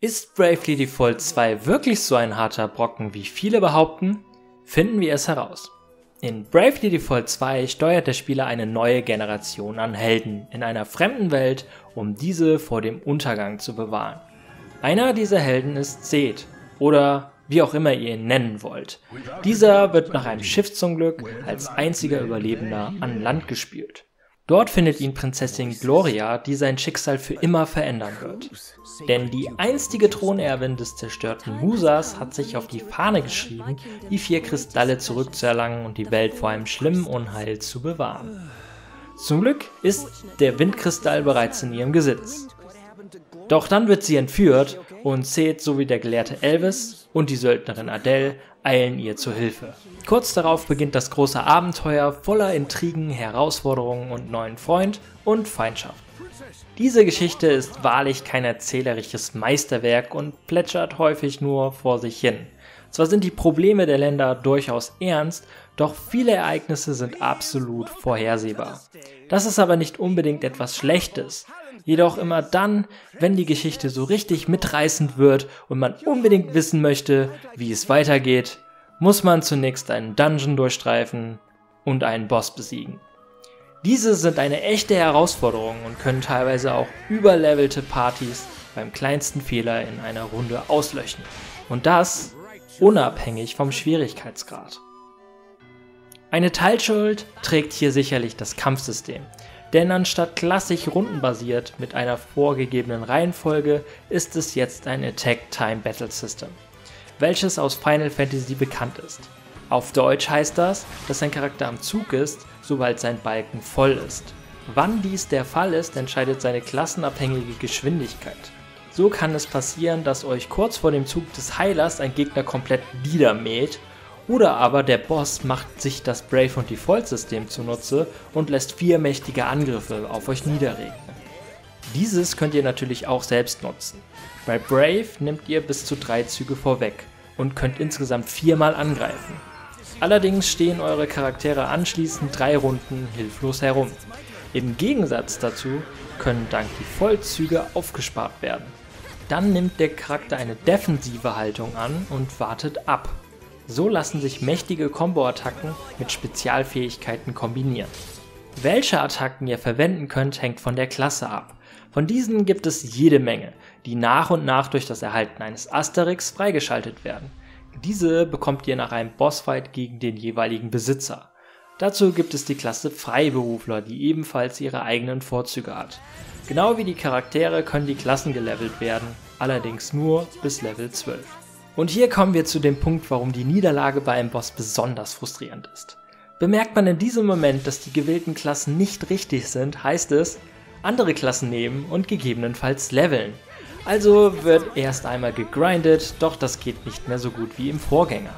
Ist Bravely Default 2 wirklich so ein harter Brocken, wie viele behaupten? Finden wir es heraus. In Bravely Default 2 steuert der Spieler eine neue Generation an Helden in einer fremden Welt, um diese vor dem Untergang zu bewahren. Einer dieser Helden ist Seth, oder wie auch immer ihr ihn nennen wollt. Dieser wird nach einem Schiffsunglück als einziger Überlebender an Land gespült. Dort findet ihn Prinzessin Gloria, die sein Schicksal für immer verändern wird. Denn die einstige Thronerbin des zerstörten Musas hat sich auf die Fahne geschrieben, die 4 Kristalle zurückzuerlangen und die Welt vor einem schlimmen Unheil zu bewahren. Zum Glück ist der Windkristall bereits in ihrem Besitz. Doch dann wird sie entführt und Seth sowie der gelehrte Elvis und die Söldnerin Adele eilen ihr zur Hilfe. Kurz darauf beginnt das große Abenteuer voller Intrigen, Herausforderungen und neuen Freund und Feindschaft. Diese Geschichte ist wahrlich kein erzählerisches Meisterwerk und plätschert häufig nur vor sich hin. Zwar sind die Probleme der Länder durchaus ernst, doch viele Ereignisse sind absolut vorhersehbar. Das ist aber nicht unbedingt etwas Schlechtes. Jedoch immer dann, wenn die Geschichte so richtig mitreißend wird und man unbedingt wissen möchte, wie es weitergeht, muss man zunächst einen Dungeon durchstreifen und einen Boss besiegen. Diese sind eine echte Herausforderung und können teilweise auch überlevelte Partys beim kleinsten Fehler in einer Runde auslöschen. Und das unabhängig vom Schwierigkeitsgrad. Eine Teilschuld trägt hier sicherlich das Kampfsystem. Denn anstatt klassisch rundenbasiert mit einer vorgegebenen Reihenfolge ist es jetzt ein Attack-Time-Battle-System, welches aus Final Fantasy bekannt ist. Auf Deutsch heißt das, dass ein Charakter am Zug ist, sobald sein Balken voll ist. Wann dies der Fall ist, entscheidet seine klassenabhängige Geschwindigkeit. So kann es passieren, dass euch kurz vor dem Zug des Heilers ein Gegner komplett niedermäht. Oder aber der Boss macht sich das Brave und Default System zunutze und lässt 4 mächtige Angriffe auf euch niederregnen. Dieses könnt ihr natürlich auch selbst nutzen. Bei Brave nehmt ihr bis zu 3 Züge vorweg und könnt insgesamt 4-mal angreifen. Allerdings stehen eure Charaktere anschließend 3 Runden hilflos herum. Im Gegensatz dazu können dank Default-Züge aufgespart werden. Dann nimmt der Charakter eine defensive Haltung an und wartet ab. So lassen sich mächtige Combo-Attacken mit Spezialfähigkeiten kombinieren. Welche Attacken ihr verwenden könnt, hängt von der Klasse ab. Von diesen gibt es jede Menge, die nach und nach durch das Erhalten eines Asterix freigeschaltet werden. Diese bekommt ihr nach einem Bossfight gegen den jeweiligen Besitzer. Dazu gibt es die Klasse Freiberufler, die ebenfalls ihre eigenen Vorzüge hat. Genau wie die Charaktere können die Klassen gelevelt werden, allerdings nur bis Level 12. Und hier kommen wir zu dem Punkt, warum die Niederlage bei einem Boss besonders frustrierend ist. Bemerkt man in diesem Moment, dass die gewählten Klassen nicht richtig sind, heißt es, andere Klassen nehmen und gegebenenfalls leveln. Also wird erst einmal gegrindet, doch das geht nicht mehr so gut wie im Vorgänger.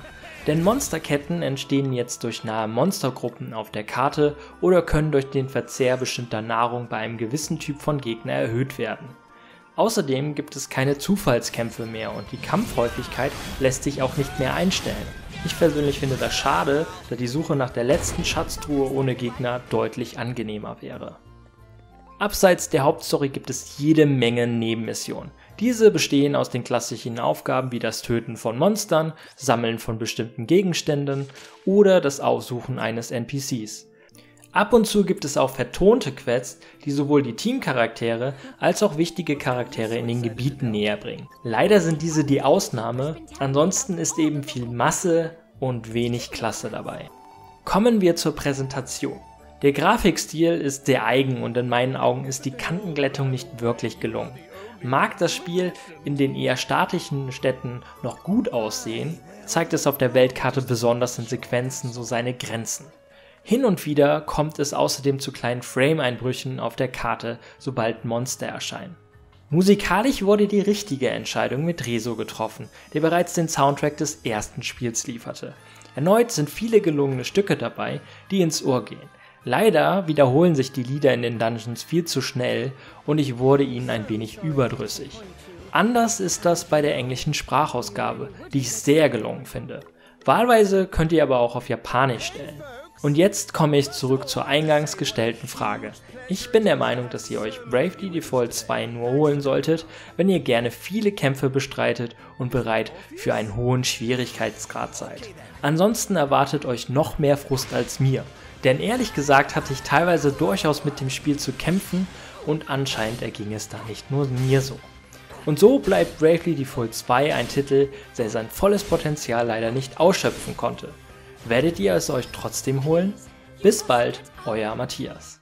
Denn Monsterketten entstehen jetzt durch nahe Monstergruppen auf der Karte oder können durch den Verzehr bestimmter Nahrung bei einem gewissen Typ von Gegner erhöht werden. Außerdem gibt es keine Zufallskämpfe mehr und die Kampfhäufigkeit lässt sich auch nicht mehr einstellen. Ich persönlich finde das schade, da die Suche nach der letzten Schatztruhe ohne Gegner deutlich angenehmer wäre. Abseits der Hauptstory gibt es jede Menge Nebenmissionen. Diese bestehen aus den klassischen Aufgaben wie das Töten von Monstern, Sammeln von bestimmten Gegenständen oder das Aufsuchen eines NPCs. Ab und zu gibt es auch vertonte Quests, die sowohl die Teamcharaktere als auch wichtige Charaktere in den Gebieten näher bringen. Leider sind diese die Ausnahme, ansonsten ist eben viel Masse und wenig Klasse dabei. Kommen wir zur Präsentation. Der Grafikstil ist sehr eigen und in meinen Augen ist die Kantenglättung nicht wirklich gelungen. Mag das Spiel in den eher statischen Städten noch gut aussehen, zeigt es auf der Weltkarte besonders in Sequenzen so seine Grenzen. Hin und wieder kommt es außerdem zu kleinen Frame-Einbrüchen auf der Karte, sobald Monster erscheinen. Musikalisch wurde die richtige Entscheidung mit Rezo getroffen, der bereits den Soundtrack des ersten Spiels lieferte. Erneut sind viele gelungene Stücke dabei, die ins Ohr gehen. Leider wiederholen sich die Lieder in den Dungeons viel zu schnell und ich wurde ihnen ein wenig überdrüssig. Anders ist das bei der englischen Sprachausgabe, die ich sehr gelungen finde. Wahlweise könnt ihr aber auch auf Japanisch stellen. Und jetzt komme ich zurück zur eingangs gestellten Frage. Ich bin der Meinung, dass ihr euch Bravely Default 2 nur holen solltet, wenn ihr gerne viele Kämpfe bestreitet und bereit für einen hohen Schwierigkeitsgrad seid. Ansonsten erwartet euch noch mehr Frust als mir, denn ehrlich gesagt hatte ich teilweise durchaus mit dem Spiel zu kämpfen und anscheinend erging es da nicht nur mir so. Und so bleibt Bravely Default 2 ein Titel, der sein volles Potenzial leider nicht ausschöpfen konnte. Werdet ihr es euch trotzdem holen? Bis bald, euer Matthias.